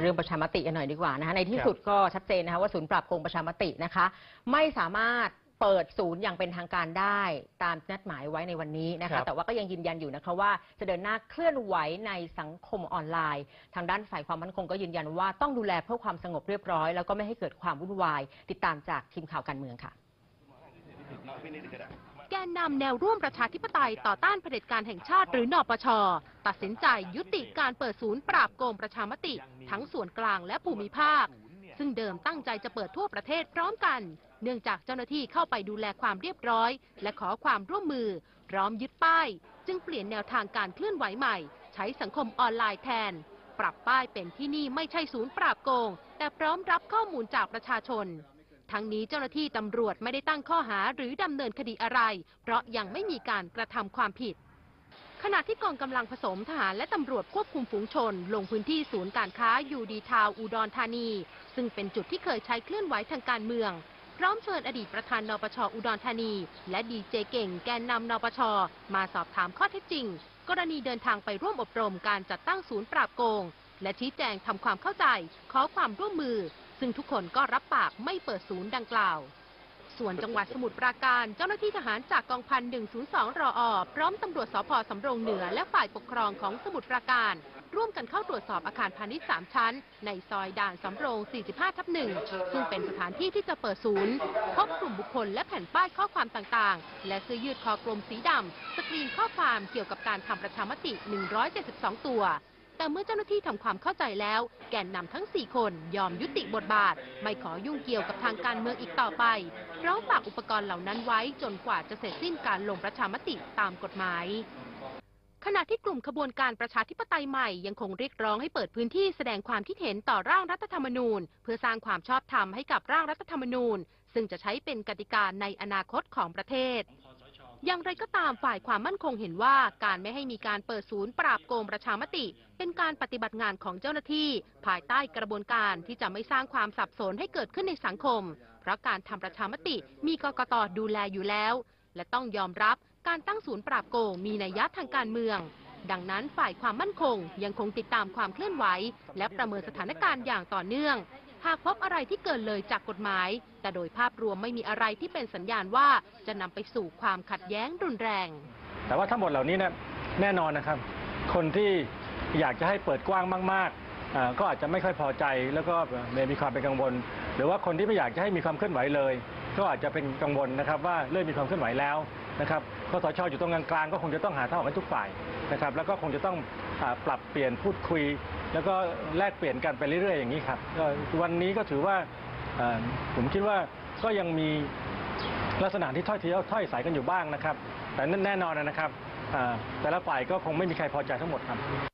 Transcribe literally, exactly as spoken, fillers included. เรื่องประชามติกันหน่อยดีกว่านะคะในที่สุดก็ชัดเจนนะคะว่าศูนย์ปราบโกงประชามตินะคะไม่สามารถเปิดศูนย์อย่างเป็นทางการได้ตามนัดหมายไว้ในวันนี้นะคะแต่ว่าก็ยังยืนยันอยู่นะคะว่าจะเดินหน้าเคลื่อนไหวในสังคมออนไลน์ทางด้านฝ่ายความมั่นคงก็ยืนยันว่าต้องดูแลเพื่อความสงบเรียบร้อยแล้วก็ไม่ให้เกิดความวุ่นวายติดตามจากทีมข่าวการเมืองค่ะแกนนำแนวร่วมประชาธิปไตยต่อต้านเผด็จการแห่งชาติหรือนปช.ตัดสินใจยุติการเปิดศูนย์ปราบโกงประชามติทั้งส่วนกลางและภูมิภาคซึ่งเดิมตั้งใจจะเปิดทั่วประเทศพร้อมกันเนื่องจากเจ้าหน้าที่เข้าไปดูแลความเรียบร้อยและขอความร่วมมือพร้อมยึดป้ายจึงเปลี่ยนแนวทางการเคลื่อนไหวใหม่ใช้สังคมออนไลน์แทนปรับป้ายเป็นที่นี่ไม่ใช่ศูนย์ปราบโกงแต่พร้อมรับข้อมูลจากประชาชนทั้งนี้เจ้าหน้าที่ตำรวจไม่ได้ตั้งข้อหาหรือดำเนินคดีอะไรเพราะยังไม่มีการกระทำความผิดขณะที่กองกำลังผสมทหารและตำรวจควบคุมฝูงชนลงพื้นที่ศูนย์การค้ายูดีทาวน์อุดรธานีซึ่งเป็นจุดที่เคยใช้เคลื่อนไหวทางการเมืองพร้อมเชิญอดีตประธานนปช.อุดรธานีและดีเจเก่งแกนนำนปช.มาสอบถามข้อเท็จจริงกรณีเดินทางไปร่วมอบรมการจัดตั้งศูนย์ปราบโกงและชี้แจงทำความเข้าใจขอความร่วมมือซึ่งทุกคนก็รับปากไม่เปิดศูนย์ดังกล่าวส่วนจังหวัดสมุทรปราการเจ้าหน้าที่ทหารจากกองพันหนึ่งศูนย์สองรอพร้อมตำรวจสภ.สำโรงเหนือและฝ่ายปกครองของสมุทรปราการร่วมกันเข้าตรวจสอบอาคารพาณิชย์สามชั้นในซอยด่านสำโรง สี่สิบห้าทับหนึ่ง ซึ่งเป็นสถานที่ที่จะเปิดศูนย์พบกลุ่มบุคคลและแผ่นป้ายข้อความต่างๆและเสื้อยืดคอกลมสีดำสกรีนข้อความเกี่ยวกับการทำประชามติหนึ่งร้อยเจ็ดสิบสองตัวแต่เมื่อเจ้าหน้าที่ทำความเข้าใจแล้วแกนนำทั้งสี่คนยอมยุติบทบาทไม่ขอยุ่งเกี่ยวกับทางการเมืองอีกต่อไปพร้อมฝากอุปกรณ์เหล่านั้นไว้จนกว่าจะเสร็จสิ้นการลงประชามติตามกฎหมายขณะที่กลุ่มขบวนการประชาธิปไตยใหม่ยังคงเรียกร้องให้เปิดพื้นที่แสดงความคิดเห็นต่อร่างรัฐธรรมนูญเพื่อสร้างความชอบธรรมให้กับร่างรัฐธรรมนูญซึ่งจะใช้เป็นกติกาในอนาคตของประเทศอย่างไรก็ตามฝ่ายความมั่นคงเห็นว่าการไม่ให้มีการเปิดศูนย์ปราบโกงประชามติเป็นการปฏิบัติงานของเจ้าหน้าที่ภายใต้กระบวนการที่จะไม่สร้างความสับสนให้เกิดขึ้นในสังคมเพราะการทำประชามติมีกกต.ดูแลอยู่แล้วและต้องยอมรับการตั้งศูนย์ปราบโกงมีนัยยะทางการเมืองดังนั้นฝ่ายความมั่นคงยังคงติดตามความเคลื่อนไหวและประเมินสถานการณ์อย่างต่อเนื่องหากพบอะไรที่เกินเลยจากกฎหมายแต่โดยภาพรวมไม่มีอะไรที่เป็นสัญญาณว่าจะนำไปสู่ความขัดแย้งรุนแรงแต่ว่าทั้งหมดเหล่านี้เนี่ยแน่นอนนะครับคนที่อยากจะให้เปิดกว้างมากๆก็อาจจะไม่ค่อยพอใจแล้วก็มีความเป็นกังวลหรือว่าคนที่ไม่อยากจะให้มีความเคลื่อนไหวเลยก็อาจจะเป็นกังวลนะครับว่าเริ่มมีความเคลื่อนไหวแล้วนะครับคสช.อยู่ตรงกลางๆก็คงจะต้องหาทางออกให้ทุกฝ่ายนะครับแล้วก็คงจะต้องปรับเปลี่ยนพูดคุยแล้วก็แลกเปลี่ยนกันไปเรื่อยๆอย่างนี้ครับวันนี้ก็ถือว่าผมคิดว่าก็ยังมีลักษณะที่ถ้อยทีถ้อยสายกันอยู่บ้างนะครับแต่แน่นอนนะครับแต่ละฝ่ายก็คงไม่มีใครพอใจทั้งหมดครับ